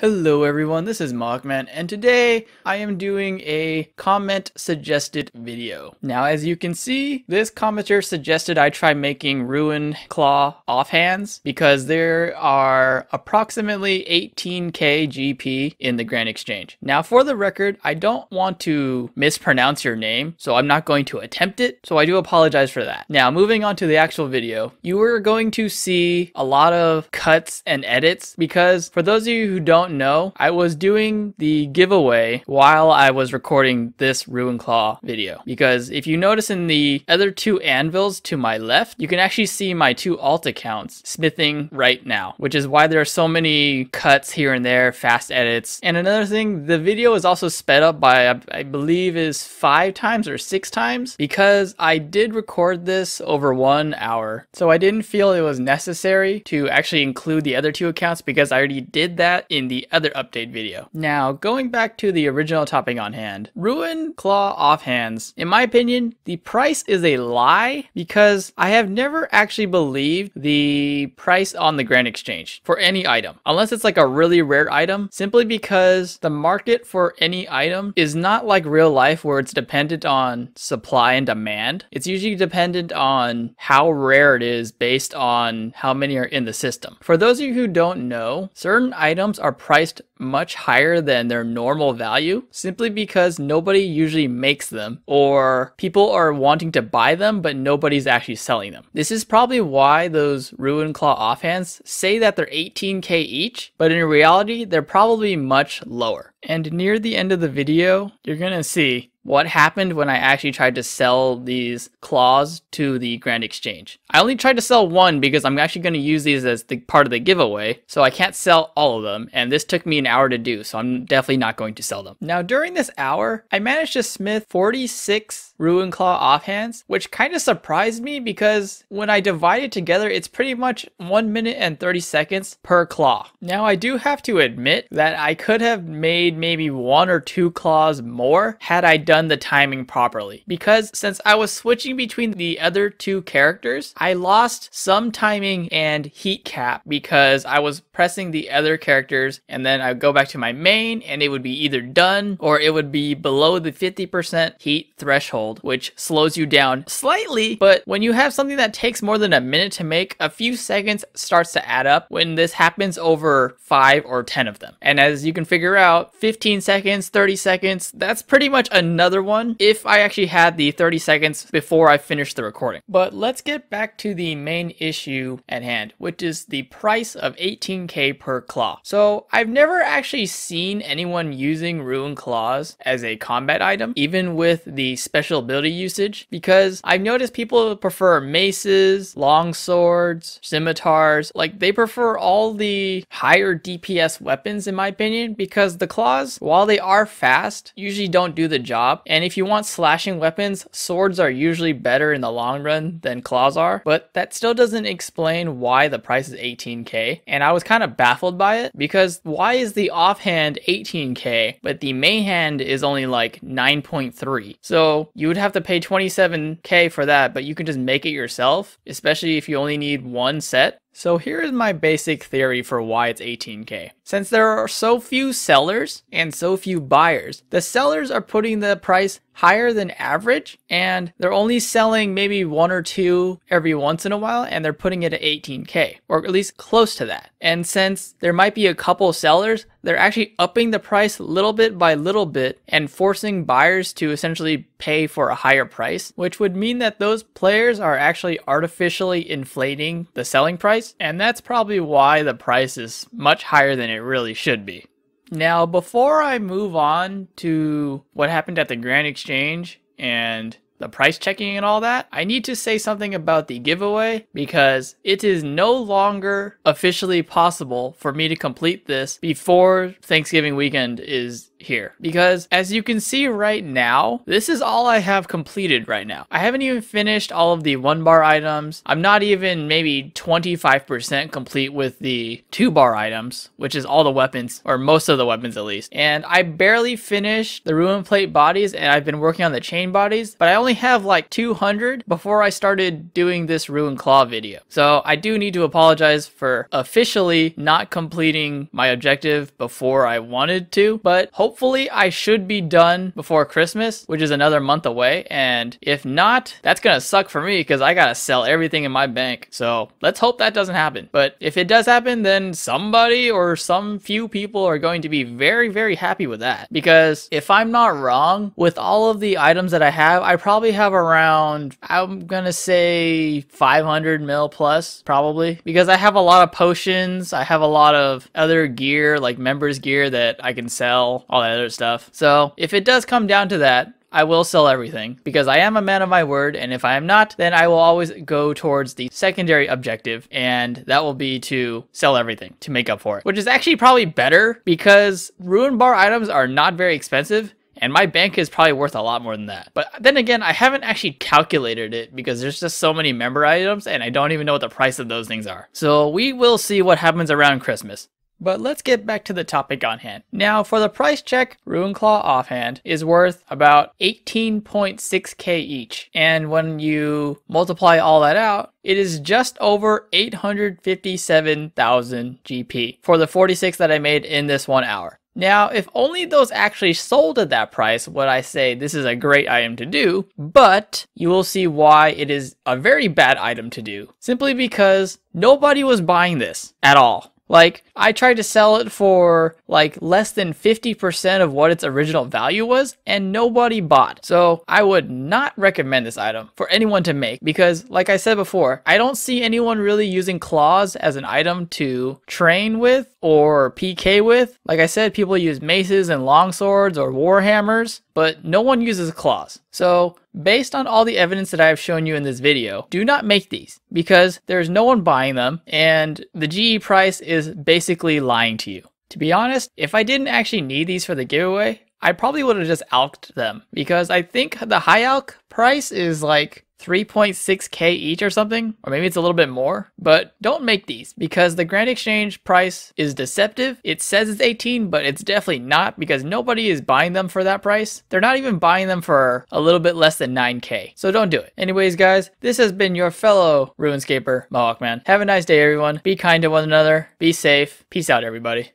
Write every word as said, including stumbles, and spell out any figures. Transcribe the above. Hello everyone, this is Moehawkman, and today I am doing a comment suggested video. Now as you can see, this commenter suggested I try making Rune Claw offhands because there are approximately eighteen K G P in the Grand Exchange. Now for the record, I don't want to mispronounce your name, so I'm not going to attempt it, so I do apologize for that. Now moving on to the actual video, you are going to see a lot of cuts and edits because for those of you who don't know, I was doing the giveaway while I was recording this Rune Claw video, because if you notice in the other two anvils to my left, you can actually see my two alt accounts smithing right now, which is why there are so many cuts here and there, fast edits. And another thing, the video is also sped up by I believe is five times or six times because I did record this over one hour, so I didn't feel it was necessary to actually include the other two accounts because I already did that in the other update video. Now going back to the original topic on hand, Rune Claw offhands. In my opinion, the price is a lie because I have never actually believed the price on the Grand Exchange for any item, unless it's like a really rare item, simply because the market for any item is not like real life where it's dependent on supply and demand. It's usually dependent on how rare it is based on how many are in the system. For those of you who don't know, certain items are priced much higher than their normal value simply because nobody usually makes them, or people are wanting to buy them but nobody's actually selling them. This is probably why those Rune Claw offhands say that they're eighteen K each, but in reality they're probably much lower. And near the end of the video, you're gonna see what happened when I actually tried to sell these claws to the Grand Exchange. I only tried to sell one because I'm actually going to use these as the part of the giveaway, so I can't sell all of them, and this took me an hour to do, so I'm definitely not going to sell them. Now during this hour, I managed to smith forty-six Rune Claw offhands, which kind of surprised me because when I divide it together, it's pretty much one minute and thirty seconds per claw. Now I do have to admit that I could have made maybe one or two claws more had I done done the timing properly, because since I was switching between the other two characters, I lost some timing and heat cap because I was pressing the other characters and then I would go back to my main and it would be either done or it would be below the fifty percent heat threshold, which slows you down slightly. But when you have something that takes more than a minute to make, a few seconds starts to add up when this happens over five or ten of them. And as you can figure out, fifteen seconds, thirty seconds, that's pretty much enough. Another one if I actually had the thirty seconds before I finished the recording. But let's get back to the main issue at hand, which is the price of eighteen K per claw. So I've never actually seen anyone using Rune Claws as a combat item, even with the special ability usage, because I've noticed people prefer maces, long swords, scimitars. Like, they prefer all the higher D P S weapons in my opinion, because the claws, while they are fast, usually don't do the job. And if you want slashing weapons, swords are usually better in the long run than claws are, but that still doesn't explain why the price is eighteen K. And I was kind of baffled by it, because why is the offhand eighteen K but the main hand is only like nine point three? So you would have to pay twenty-seven K for that, but you can just make it yourself, especially if you only need one set. So here is my basic theory for why it's eighteen K. Since there are so few sellers and so few buyers, the sellers are putting the price higher than average, and they're only selling maybe one or two every once in a while, and they're putting it at eighteen K, or at least close to that. And since there might be a couple sellers, they're actually upping the price little bit by little bit and forcing buyers to essentially pay for a higher price, which would mean that those players are actually artificially inflating the selling price, and that's probably why the price is much higher than it really should be. Now, before I move on to what happened at the Grand Exchange and the price checking and all that, I need to say something about the giveaway, because it is no longer officially possible for me to complete this before Thanksgiving weekend is here, because as you can see right now, this is all I have completed right now. I haven't even finished all of the one bar items. I'm not even maybe twenty-five percent complete with the two bar items, which is all the weapons, or most of the weapons at least. And I barely finished the Rune Plate bodies, and I've been working on the chain bodies, but I only have like two hundred before I started doing this Rune Claw video. So I do need to apologize for officially not completing my objective before I wanted to, but hopefully Hopefully I should be done before Christmas, which is another month away, and if not, that's gonna suck for me because I gotta sell everything in my bank. So let's hope that doesn't happen. But if it does happen, then somebody or some few people are going to be very, very happy with that, because if I'm not wrong, with all of the items that I have, I probably have around, I'm gonna say five hundred mil plus probably, because I have a lot of potions, I have a lot of other gear like members gear that I can sell, all that other stuff. So if it does come down to that, I will sell everything, because I am a man of my word, and if I am not, then I will always go towards the secondary objective, and that will be to sell everything to make up for it, which is actually probably better because Rune Bar items are not very expensive. And my bank is probably worth a lot more than that. But then again, I haven't actually calculated it because there's just so many member items and I don't even know what the price of those things are. So we will see what happens around Christmas. But let's get back to the topic on hand. Now for the price check, Rune Claw offhand is worth about eighteen point six K each. And when you multiply all that out, it is just over eight hundred fifty-seven thousand G P for the forty-six that I made in this one hour. Now, if only those actually sold at that price, would I say this is a great item to do, but you will see why it is a very bad item to do, simply because nobody was buying this at all. Like, I tried to sell it for like less than fifty percent of what its original value was, and nobody bought. So I would not recommend this item for anyone to make, because like I said before, I don't see anyone really using claws as an item to train with or P K with. Like I said, people use maces and longswords or warhammers, but no one uses claws. So based on all the evidence that I have shown you in this video, do not make these because there is no one buying them and the G E price is basically lying to you. To be honest, if I didn't actually need these for the giveaway, I probably would have just alked them, because I think the high alk price is like three point six K each or something, or maybe it's a little bit more. But don't make these because the Grand Exchange price is deceptive. It says it's eighteen, but it's definitely not, because nobody is buying them for that price. They're not even buying them for a little bit less than nine K. So don't do it. Anyways, guys, this has been your fellow Runescaper, Moehawkman. Have a nice day, everyone. Be kind to one another. Be safe. Peace out, everybody.